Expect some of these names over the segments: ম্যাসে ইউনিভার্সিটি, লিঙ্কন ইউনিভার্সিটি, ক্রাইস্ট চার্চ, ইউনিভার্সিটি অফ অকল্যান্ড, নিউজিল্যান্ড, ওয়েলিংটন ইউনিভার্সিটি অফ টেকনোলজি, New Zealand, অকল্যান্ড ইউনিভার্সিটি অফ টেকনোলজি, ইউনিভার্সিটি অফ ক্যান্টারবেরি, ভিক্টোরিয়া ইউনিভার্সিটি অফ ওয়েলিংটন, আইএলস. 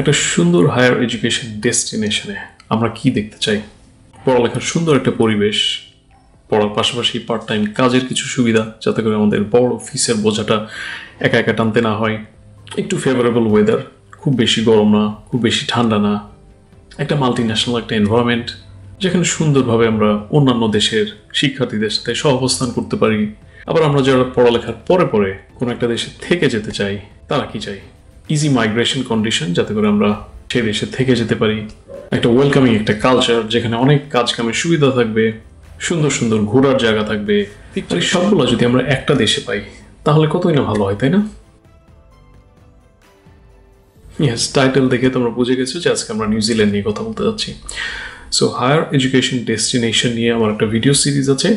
একটা সুন্দর higher education ডেস্টিনেশনে আমরা কি দেখতে চাই? পড়ালেখার সুন্দর একটা পরিবেশ, পড়ার পাশাপাশি পার্ট টাইম কাজের কিছু সুবিধা, যাতে করে আমাদের বড় ফিসের বোঝাটা একা একা টানতে না হয়, একটু ফেভারেবল ওয়েদার, খুব বেশি গরম না, খুব বেশি ঠান্ডা না, একটা মাল্টিন্যাশনাল একটা এনভায়রনমেন্ট যেখানে সুন্দরভাবে আমরা অন্যান্য দেশের শিক্ষার্থীদের সাথে সহবস্থান করতে পারি। আবার আমরা যারা পড়ালেখার পরে পরে কোনো একটা দেশে থেকে যেতে চাই, তারা কি চাই? ইজি মাইগ্রেশন কন্ডিশন, যাতে করে আমরা সেই দেশে থেকে যেতে পারি। একটা ওয়েলকামিং একটা কালচার, যেখানে অনেক কাজ কামের সুবিধা থাকবে, সুন্দর সুন্দর ঘোরার জায়গা থাকবে। সবগুলো যদি আমরা একটা দেশে পাই, তাহলে কতই না ভালো হয়, তাই না? ইয়েস, টাইটেল দেখে তোমরা বুঝে গেছো যে আজকে আমরা নিউজিল্যান্ড নিয়ে কথা বলতে যাচ্ছি। সো হায়ার এডুকেশন ডেস্টিনেশন নিয়ে আমার একটা ভিডিও সিরিজ আছে,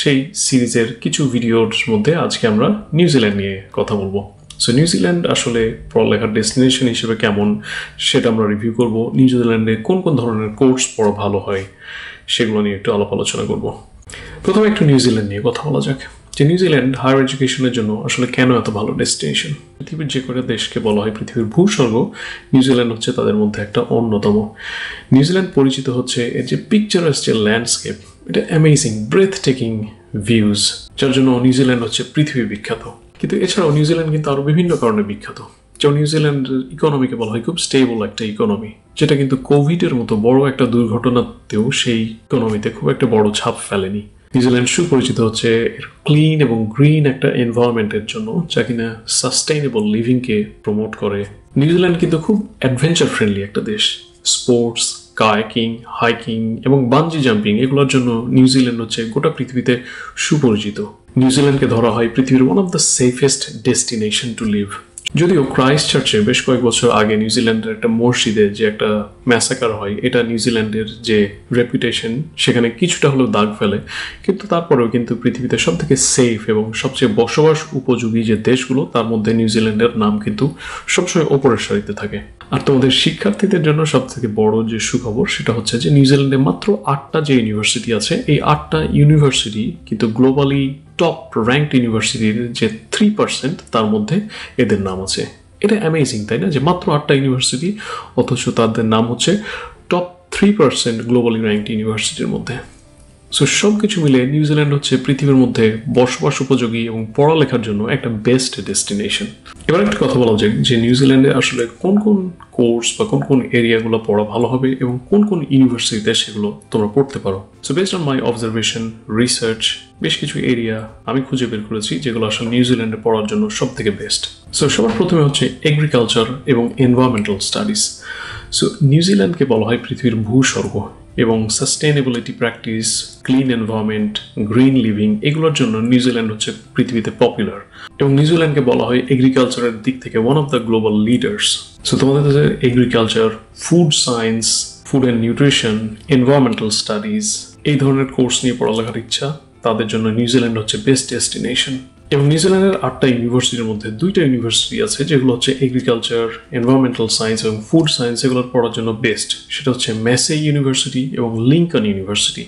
সেই সিরিজের কিছু ভিডিওর মধ্যে আজকে আমরা নিউজিল্যান্ড নিয়ে কথা বলবো। সো নিউজিল্যান্ড আসলে পড়ালেখার ডেস্টিনেশন হিসেবে কেমন, সেটা আমরা রিভিউ করব। নিউজিল্যান্ডে কোন কোন ধরনের কোর্স পড়া ভালো হয়, সেগুলো নিয়ে একটু আলাপ আলোচনা করব। প্রথমে একটু নিউজিল্যান্ড নিয়ে কথা বলা যাক, যে নিউজিল্যান্ড হায়ার এডুকেশনের জন্য আসলে কেন এত ভালো ডেস্টিনেশন। পৃথিবীর যে কটা দেশকে বলা হয় পৃথিবীর ভূস্বর্গ, নিউজিল্যান্ড হচ্ছে তাদের মধ্যে একটা অন্যতম। নিউজিল্যান্ড পরিচিত হচ্ছে এর যে পিকচারাস যে ল্যান্ডস্কেপ, এটা অ্যামেজিং ব্রেথ টেকিং ভিউজ, যার জন্য নিউজিল্যান্ড হচ্ছে পৃথিবী বিখ্যাত। কিন্তু এছাড়াও নিউজিল্যান্ড কিন্তু আরও বিভিন্ন কারণে বিখ্যাত। যেমন নিউজিল্যান্ডের ইকোনমিকে বলা হয় খুব স্টেবল একটা ইকোনমি, যেটা কিন্তু কোভিডের মতো বড় একটা দুর্ঘটনাতেও সেই ইকোনমিতে খুব একটা বড় ছাপ ফেলেনি। নিউজিল্যান্ড সুপরিচিত হচ্ছে ক্লিন এবং গ্রিন একটা এনভায়রনমেন্টের জন্য, যা কিনা সাস্টেইনেবল লিভিংকে প্রমোট করে। নিউজিল্যান্ড কিন্তু খুব অ্যাডভেঞ্চার ফ্রেন্ডলি একটা দেশ। স্পোর্টস, কায়াকিং, হাইকিং এবং বানজি জাম্পিং, এগুলোর জন্য নিউজিল্যান্ড হচ্ছে গোটা পৃথিবীতে সুপরিচিত। নিউজিল্যান্ডকে ধরা হয় পৃথিবীর one of the safest destination to live. যদিও ক্রাইস্ট চার্চে বেশ কয়েক বছর আগে নিউজিল্যান্ডের একটা মসজিদে যে একটা ম্যাসাকার হয়, এটা নিউজিল্যান্ডের যে রেপুটেশন সেখানে কিছুটা হলেও দাগ ফেলে, কিন্তু তারপরেও কিন্তু পৃথিবীতে সব থেকে সেফ এবং সবচেয়ে বসবাস উপযোগী যে দেশগুলো, তার মধ্যে নিউজিল্যান্ডের নাম কিন্তু সবসময় ওপরের সারিতে থাকে। আর তোমাদের শিক্ষার্থীদের জন্য সব থেকে বড় যে সুখবর, সেটা হচ্ছে যে নিউজিল্যান্ডে মাত্র 8টা যে ইউনিভার্সিটি আছে, এই 8টা ইউনিভার্সিটি কিন্তু গ্লোবালি টপ র্যাঙ্কড ইউনিভার্সিটির যে 3%, তার মধ্যে এদের নাম আছে। এটা অ্যামেজিং, তাই না? যে মাত্র 8টা ইউনিভার্সিটি, অথচ তাদের নাম হচ্ছে টপ 3% গ্লোবালি র্যাঙ্কড ইউনিভার্সিটির মধ্যে। সো সব কিছু মিলে নিউজিল্যান্ড হচ্ছে পৃথিবীর মধ্যে বসবাস উপযোগী এবং পড়ালেখার জন্য একটা বেস্ট ডেস্টিনেশন। এবার একটা কথা বলা যায় যে নিউজিল্যান্ডে আসলে কোন কোন কোর্স বা কোন কোন এরিয়াগুলো পড়া ভালো হবে এবং কোন কোন ইউনিভার্সিটিতে সেগুলো তোমরা পড়তে পারো। So based on my observation, research, বেশ কিছু এরিয়া আমি খুঁজে বের করেছি যেগুলো আসলে নিউজিল্যান্ডে পড়ার জন্য সব থেকে বেস্ট। সো সবার প্রথমে হচ্ছে এগ্রিকালচার এবং এনভায়রনমেন্টাল স্টাডিজ। সো নিউজিল্যান্ডকে বলা হয় পৃথিবীর ভূস্বর্গ, এবং sustainability practice, clean environment, green living, এগুলোর জন্য নিউজিল্যান্ড হচ্ছে পৃথিবীতে পপুলার। এবং নিউজিল্যান্ডকে বলা হয় এগ্রিকালচারের দিক থেকে one of the global leaders. So তোমাদের কাছে agriculture, food science, food and nutrition, environmental studies, এই ধরনের কোর্স নিয়ে পড়ালেখার ইচ্ছা, তাদের জন্য নিউজিল্যান্ড হচ্ছে বেস্ট ডেস্টিনেশন। এবং নিউজিল্যান্ডের 8টা ইউনিভার্সিটির মধ্যে 2টা ইউনিভার্সিটি আছে যেগুলো হচ্ছে এগ্রিকালচার, এনভায়রনমেন্টাল সায়েন্স এবং ফুড সায়েন্স, এগুলোর পড়ার জন্য বেস্ট। সেটা হচ্ছে ম্যাসে ইউনিভার্সিটি এবং লিঙ্কন ইউনিভার্সিটি।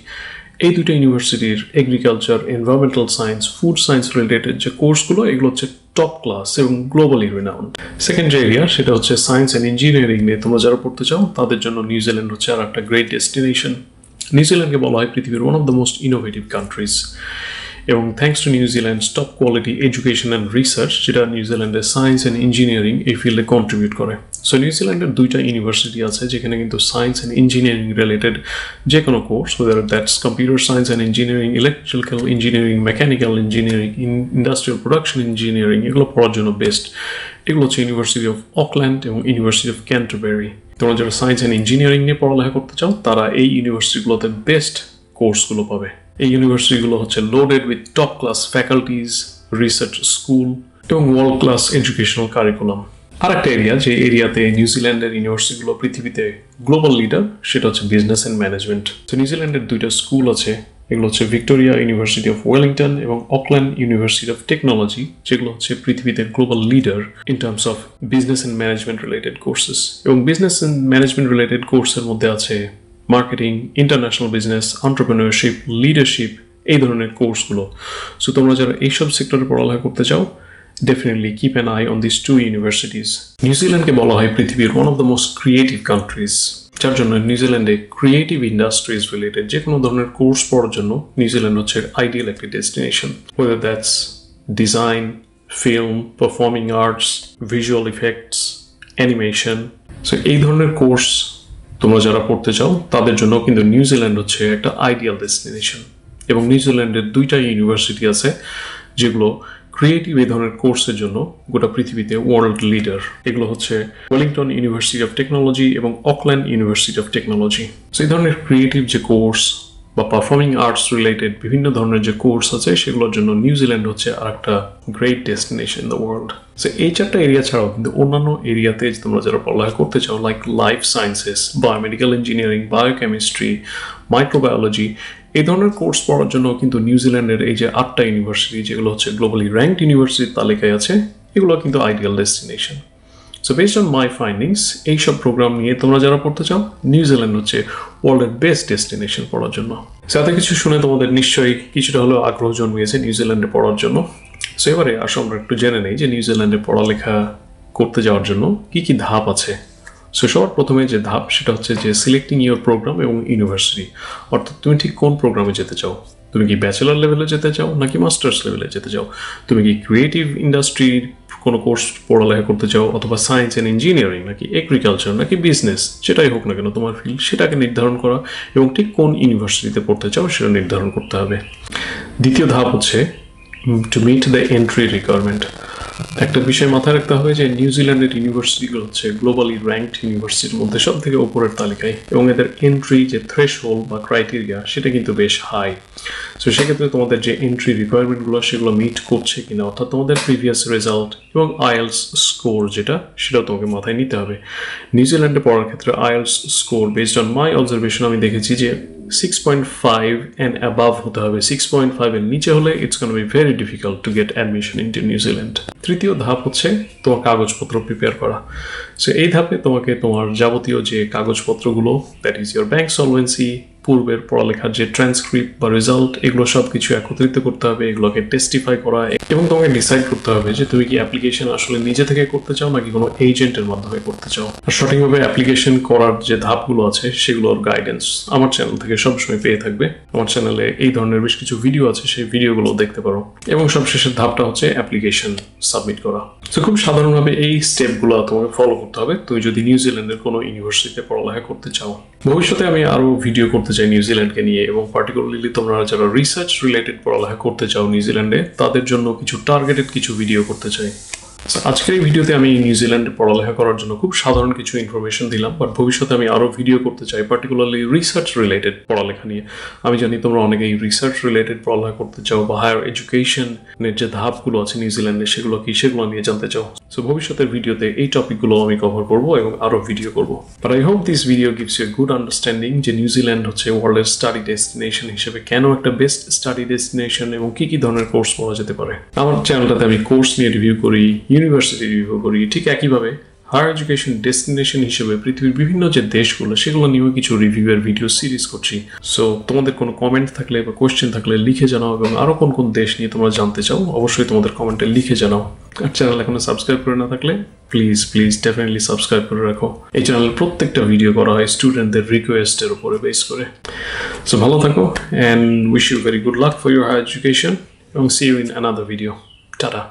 এই দুটো ইউনিভার্সিটির agriculture, environmental science, food science related যে কোর্সগুলো, এগুলো হচ্ছে টপ ক্লাস এবং গ্লোবালি রেনাউন্ড। সেকেন্ড যে এরিয়া, সেটা হচ্ছে সায়েন্স অ্যান্ড ইঞ্জিনিয়ারিং নিয়ে তোমরা যারা পড়তে চাও, তাদের জন্য নিউজিল্যান্ড হচ্ছে আর একটা গ্রেট ডেস্টিনেশন। নিউজিল্যান্ডকে বলা হয় পৃথিবীর one of the most innovative countries, এবং thanks to New Zealand's top quality education and research, যেটা নিউজিল্যান্ডের সায়েন্স অ্যান্ড ইঞ্জিনিয়ারিং এই ফিল্ডে কন্ট্রিবিউট করে। সো নিউজিল্যান্ডের 2টা ইউনিভার্সিটি আছে যেখানে কিন্তু সায়েন্স অ্যান্ড ইঞ্জিনিয়ারিং রিলেটেড যে কোনো course, whether that's computer science and engineering, electrical engineering, mechanical engineering, industrial production engineering, এগুলো পড়ার জন্য বেস্ট। এগুলো হচ্ছে ইউনিভার্সিটি অফ অকল্যান্ড এবং ইউনিভার্সিটি অফ ক্যান্টারবেরি। তোমরা যারা সায়েন্স অ্যান্ড ইঞ্জিনিয়ারিং নিয়ে পড়ালেখা করতে চাও, তারা এই ইউনিভার্সিটিগুলোতে বেস্ট কোর্সগুলো পাবে। এই ইউনিভার্সিটিগুলো হচ্ছে loaded with top class faculties, research school এবং ওয়ার্ল্ড ক্লাস এডুকেশনাল কারিকুলাম। আর একটা এরিয়া, যে এরিয়াতে নিউজিল্যান্ডের ইউনিভার্সিটিগুলো পৃথিবীতে গ্লোবাল লিডার, সেটা হচ্ছে বিজনেস অ্যান্ড ম্যানেজমেন্ট। তো নিউজিল্যান্ডের 2টা স্কুল আছে, এগুলো হচ্ছে ভিক্টোরিয়া ইউনিভার্সিটি অফ ওয়েলিংটন এবং অকল্যান্ড ইউনিভার্সিটি অফ টেকনোলজি, যেগুলো হচ্ছে পৃথিবীতে global leader in terms of business and management related courses. এবং বিজনেস অ্যান্ড ম্যানেজমেন্ট রিলেটেড কোর্সের মধ্যে আছে marketing, international business, entrepreneurship, leadership, এই ধরনের কোর্সগুলো। সো তোমরা যারা এইসব সেক্টরে পড়ালেখা করতে চাও, definitely keep an eye on these two universities. New Zealand ke bola hai prithibir one of the most creative countries. যার জন্য নিউজিল্যান্ডে ক্রিয়েটিভ ইন্ডাস্ট্রিজ রিলেটেড যে কোনো ধরনের কোর্স পড়ার জন্য নিউজিল্যান্ড হচ্ছে আইডিয়াল একটা destination whether that's design, film, performing arts, visual effects, animation. So এই ধরনের কোর্স তোমরা যারা পড়তে চাও তাদের জন্য কিন্তু নিউজিল্যান্ড হচ্ছে একটা আইডিয়াল ডেস্টিনেশন এবং নিউজিল্যান্ডের দুইটা ইউনিভার্সিটি আছে যেগুলো ক্রিয়েটিভ এই ধরনের কোর্সের জন্য গোটা পৃথিবীতে ওয়ার্ল্ড লিডার এগুলো হচ্ছে ওয়েলিংটন ইউনিভার্সিটি অফ টেকনোলজি এবং অকল্যান্ড ইউনিভার্সিটি অফ টেকনোলজি সেই ধরনের ক্রিয়েটিভ যে কোর্স বা পারফর্মিং আর্টস রিলেটেড বিভিন্ন ধরনের যে কোর্স আছে সেগুলোর জন্য নিউজিল্যান্ড হচ্ছে আর একটা great destination in the world so এই চারটা এরিয়া ছাড়াও কিন্তু অন্যান্য এরিয়াতে তোমরা যারা পড়ালেখা করতে চাও like life sciences biomedical engineering biochemistry microbiology এই ধরনের কোর্স পড়ার জন্য কিন্তু নিউজিল্যান্ডের এই যে আটটা ইউনিভার্সিটি যেগুলো হচ্ছে গ্লোবালি র্যাঙ্কড ইউনিভার্সিটির তালিকায় আছে এগুলো কিন্তু ideal destination so based on my findings এইসব প্রোগ্রাম নিয়ে তোমরা যারা পড়তে চাও নিউজিল্যান্ড হচ্ছে ওয়ার্ল্ডের বেস্ট ডেস্টিনেশন পড়ার জন্য সাথে কিছু শুনে তোমাদের নিশ্চয়ই কিছুটা হলেও আগ্রহ জন্মিয়েছে নিউজিল্যান্ডে পড়ার জন্য সো এবারে আসো আমরা একটু জেনে নেই যে নিউজিল্যান্ডে পড়ালেখা করতে যাওয়ার জন্য কী কী ধাপ আছে সো সবার প্রথমে যে ধাপ সেটা হচ্ছে যে সিলেক্টিং ইউর প্রোগ্রাম এবং ইউনিভার্সিটি অর্থাৎ তুমি ঠিক কোন প্রোগ্রামে যেতে চাও তুমি কি ব্যাচেলার লেভেলে যেতে চাও নাকি মাস্টার্স লেভেলে যেতে চাও তুমি কি ক্রিয়েটিভ ইন্ডাস্ট্রির কোনো কোর্স পড়ালেখা করতে চাও অথবা সায়েন্স অ্যান্ড ইঞ্জিনিয়ারিং নাকি এগ্রিকালচার নাকি বিজনেস সেটাই হোক না কেন তোমার ফিল্ড সেটাকে নির্ধারণ করা এবং ঠিক কোন ইউনিভার্সিটিতে পড়তে চাও সেটা নির্ধারণ করতে হবে দ্বিতীয় ধাপ হচ্ছে to meet the entry requirement একটা বিষয় মাথায় রাখতে হবে যে নিউজিল্যান্ডের ইউনিভার্সিটিগুলো হচ্ছে গ্লোবালি র্যাঙ্কড ইউনিভার্সিটির মধ্যে সব থেকে উপরের তালিকায় এবং এদের এন্ট্রি যে থ্রেশহোল্ড বা ক্রাইটেরিয়া সেটা কিন্তু বেশ হাই সো সেক্ষেত্রে তোমাদের যে এন্ট্রি রিকোয়ারমেন্টগুলো সেগুলো মিট করছে কিনা অর্থাৎ তোমাদের প্রিভিয়াস রেজাল্ট এবং আইএলস স্কোর যেটা সেটাও তোমাকে মাথায় নিতে হবে নিউজিল্যান্ডে পড়ার ক্ষেত্রে আইএলস score based on my observation আমি দেখেছি যে 6.5 and above হতে হবে 6.5 এর নিচে হলে it's going to be very difficult to get admission into New Zealand তৃতীয় ধাপ হচ্ছে তোমার কাগজপত্র প্রিপেয়ার করা সো এই ধাপে তোমাকে তোমার যাবতীয় যে কাগজপত্রগুলো that is your bank solvency পূর্বের পড়ালেখার যে ট্রান্সক্রিপ্ট বা রেজাল্ট এগুলো সব কিছু একত্রিত করতে হবে এগুলোকে টেস্টিফাই করা এবং তোমাকে ডিসাইড করতে হবে যে তুমি কি অ্যাপ্লিকেশন আসলে নিজে থেকে করতে চাও নাকি কোনো এজেন্টের মাধ্যমে করতে চাও আর সঠিকভাবে অ্যাপ্লিকেশন করার যে ধাপগুলো আছে সেগুলোর গাইডেন্স আমার চ্যানেল থেকে সবসময় পেয়ে থাকবে আমার চ্যানেলে এই ধরনের বেশ কিছু ভিডিও আছে সেই ভিডিওগুলো দেখতে পারো এবং সবশেষের ধাপটা হচ্ছে অ্যাপ্লিকেশন সাবমিট করা তো খুব সাধারণভাবে এই স্টেপগুলো তোমাকে ফলো করতে হবে তুমি যদি নিউজিল্যান্ডের কোনো ইউনিভার্সিটিতে পড়ালেখা করতে চাও ভবিষ্যতে আমি আরও ভিডিও করতে চাই নিউজিল্যান্ডকে নিয়ে এবং পার্টিকুলারলি তোমরা যারা রিসার্চ রিলেটেড পড়ালেখা করতে চাও নিউজিল্যান্ডে তাদের জন্য কিছু টার্গেটেড কিছু ভিডিও করতে চাই আজকের এই ভিডিওতে আমি নিউজিল্যান্ডে পড়ালেখা করার জন্য খুব সাধারণ কিছু ইনফরমেশন দিলাম বাট ভবিষ্যতে আমি আরও ভিডিও করতে চাই পার্টিকুলারলি রিসার্চ রিলেটেড পড়ালেখা নিয়ে আমি জানি তোমরা অনেকেই রিসার্চ রিলেটেড পড়ালেখা করতে চাও বা হায়ার এডুকেশনের যে ধাপগুলো আছে নিউজিল্যান্ডে সেগুলো কি সেগুলো নিয়ে জানতে চাও সো ভবিষ্যতের ভিডিওতে এই টপিকগুলো আমি কভার করবো এবং আরও ভিডিও করবো but I hope this video gives you a good understanding যে নিউজিল্যান্ড হচ্ছে ওয়ার্ল্ডের স্টাডি ডেস্টিনেশন হিসেবে কেন একটা বেস্ট স্টাডি ডেস্টিনেশন এবং কী কী ধরনের কোর্স পাওয়া যেতে পারে আমার চ্যানেলটাতে আমি কোর্স নিয়ে রিভিউ করি ইউনিভার্সিটি রিভিউ করি ঠিক একইভাবে হায়ার এডুকেশন ডেস্টিনেশন হিসেবে পৃথিবীর বিভিন্ন যে দেশগুলো সেগুলো নিয়েও কিছু রিভিউয়ের ভিডিও সিরিজ করছি সো তোমাদের কোনো কমেন্ট থাকলে বা কোয়েশ্চেন থাকলে লিখে জানাও এবং আরও কোন কোন দেশ নিয়ে তোমরা জানতে চাও অবশ্যই তোমাদের কমেন্টে লিখে জানাও আর চ্যানেল এখনো সাবস্ক্রাইব করে না থাকলে প্লিজ ডেফিনেটলি সাবস্ক্রাইব করে রাখো এই চ্যানেলের প্রত্যেকটা ভিডিও করা হয় স্টুডেন্টদের রিকোয়েস্টের উপরে বেস করে সো ভালো থাকো and wish you very good luck for your higher education এবং see you in another video tata